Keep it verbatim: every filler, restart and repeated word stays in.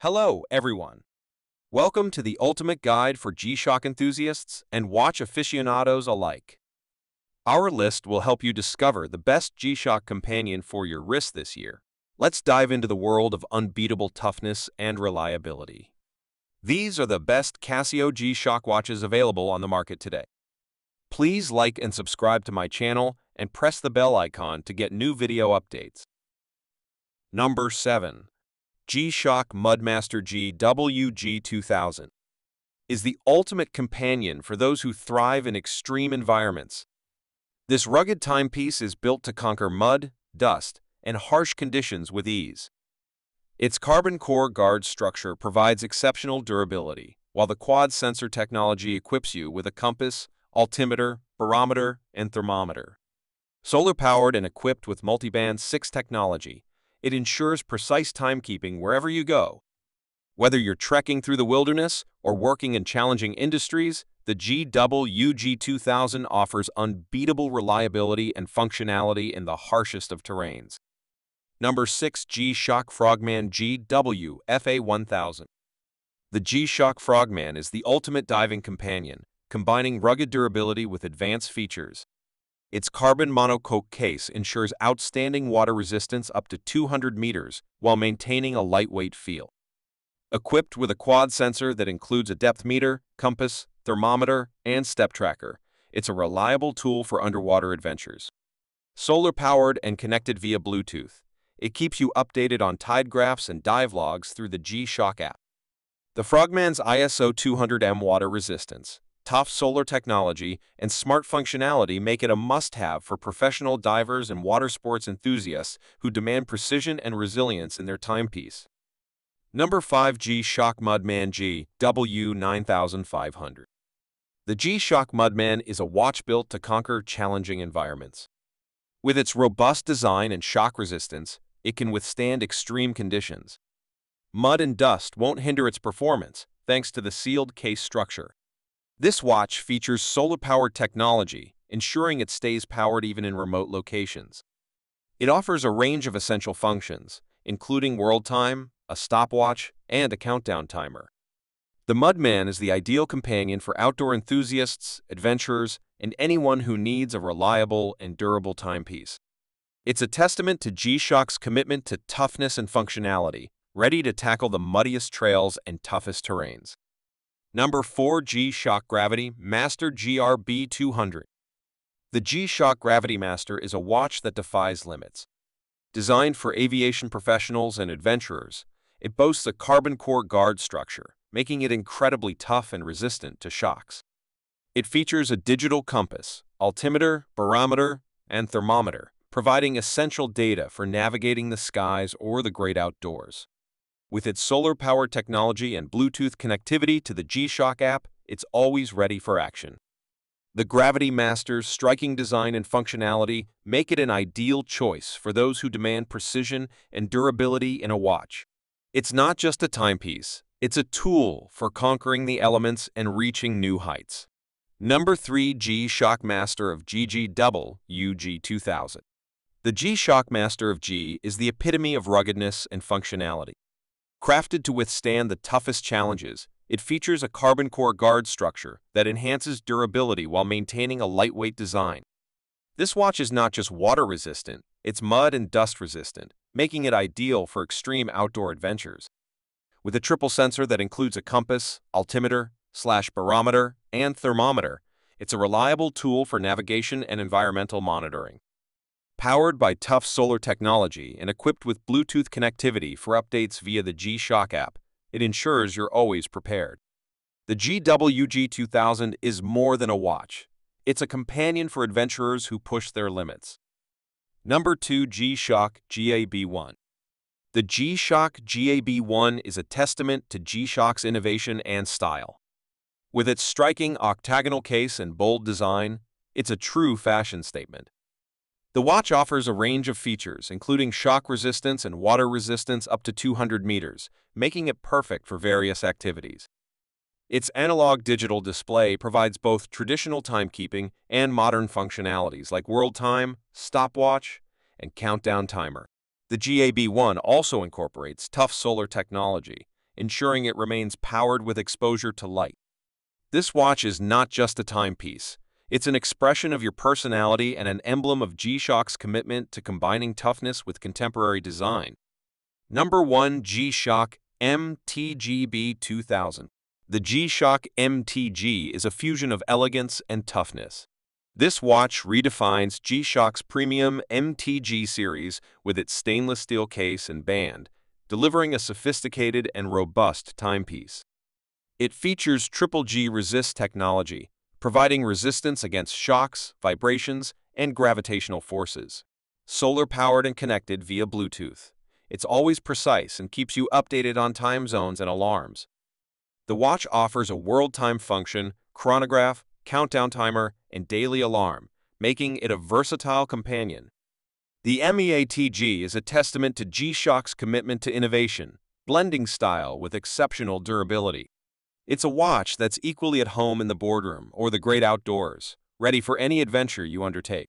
Hello, everyone. Welcome to the ultimate guide for G-Shock enthusiasts and watch aficionados alike. Our list will help you discover the best G-Shock companion for your wrist this year. Let's dive into the world of unbeatable toughness and reliability. These are the best Casio G-Shock watches available on the market today. Please like and subscribe to my channel and press the bell icon to get new video updates. Number seven. G-Shock MUDMASTER G W G two thousand is the ultimate companion for those who thrive in extreme environments. This rugged timepiece is built to conquer mud, dust, and harsh conditions with ease. Its carbon core guard structure provides exceptional durability, while the quad sensor technology equips you with a compass, altimeter, barometer, and thermometer. Solar-powered and equipped with multiband six technology, it ensures precise timekeeping wherever you go. Whether you're trekking through the wilderness or working in challenging industries, the G W G two thousand offers unbeatable reliability and functionality in the harshest of terrains. Number six. G-Shock FROGMAN G W F A one thousand. The G-Shock FROGMAN is the ultimate diving companion, combining rugged durability with advanced features. Its carbon monocoque case ensures outstanding water resistance up to two hundred meters while maintaining a lightweight feel. Equipped with a quad sensor that includes a depth meter, compass, thermometer, and step tracker, it's a reliable tool for underwater adventures. Solar-powered and connected via Bluetooth, it keeps you updated on tide graphs and dive logs through the G-Shock app. The FROGMAN's I S O two hundred M water resistance, tough solar technology, and smart functionality make it a must-have for professional divers and water sports enthusiasts who demand precision and resilience in their timepiece. Number five. G-Shock MUDMAN G W nine thousand five hundred. The G-Shock MUDMAN is a watch built to conquer challenging environments. With its robust design and shock resistance, it can withstand extreme conditions. Mud and dust won't hinder its performance, thanks to the sealed case structure. This watch features solar-powered technology, ensuring it stays powered even in remote locations. It offers a range of essential functions, including world time, a stopwatch, and a countdown timer. The MUDMAN is the ideal companion for outdoor enthusiasts, adventurers, and anyone who needs a reliable and durable timepiece. It's a testament to G-Shock's commitment to toughness and functionality, ready to tackle the muddiest trails and toughest terrains. Number four. G-Shock GRAVITYMASTER G R B two hundred. The G-Shock GRAVITYMASTER is a watch that defies limits. Designed for aviation professionals and adventurers, it boasts a carbon core guard structure, making it incredibly tough and resistant to shocks. It features a digital compass, altimeter, barometer, and thermometer, providing essential data for navigating the skies or the great outdoors. With its solar-powered technology and Bluetooth connectivity to the G-Shock app, it's always ready for action. The GRAVITYMASTER's striking design and functionality make it an ideal choice for those who demand precision and durability in a watch. It's not just a timepiece, it's a tool for conquering the elements and reaching new heights. Number three. G-Shock MUDMASTER of G W G two thousand. The G-Shock MUDMASTER of G is the epitome of ruggedness and functionality. Crafted to withstand the toughest challenges, it features a carbon core guard structure that enhances durability while maintaining a lightweight design. This watch is not just water resistant, it's mud and dust resistant, making it ideal for extreme outdoor adventures. With a triple sensor that includes a compass, altimeter, slash barometer, and thermometer, it's a reliable tool for navigation and environmental monitoring. Powered by tough solar technology and equipped with Bluetooth connectivity for updates via the G-Shock app, it ensures you're always prepared. The G W G two thousand is more than a watch. It's a companion for adventurers who push their limits. Number two. G-Shock G A B one. The G-Shock G A B one is a testament to G-Shock's innovation and style. With its striking octagonal case and bold design, it's a true fashion statement. The watch offers a range of features, including shock resistance and water resistance up to two hundred meters, making it perfect for various activities. Its analog digital display provides both traditional timekeeping and modern functionalities like world time, stopwatch, and countdown timer. The G A B one also incorporates tough solar technology, ensuring it remains powered with exposure to light. This watch is not just a timepiece. It's an expression of your personality and an emblem of G-Shock's commitment to combining toughness with contemporary design. Number one. G-Shock M T G B two thousand. The G-Shock M T G is a fusion of elegance and toughness. This watch redefines G-Shock's premium M T G series with its stainless steel case and band, delivering a sophisticated and robust timepiece. It features Triple G Resist technology, providing resistance against shocks, vibrations, and gravitational forces. Solar-powered and connected via Bluetooth, it's always precise and keeps you updated on time zones and alarms. The watch offers a world time function, chronograph, countdown timer, and daily alarm, making it a versatile companion. The M E A T G is a testament to G-Shock's commitment to innovation, blending style with exceptional durability. It's a watch that's equally at home in the boardroom or the great outdoors, ready for any adventure you undertake.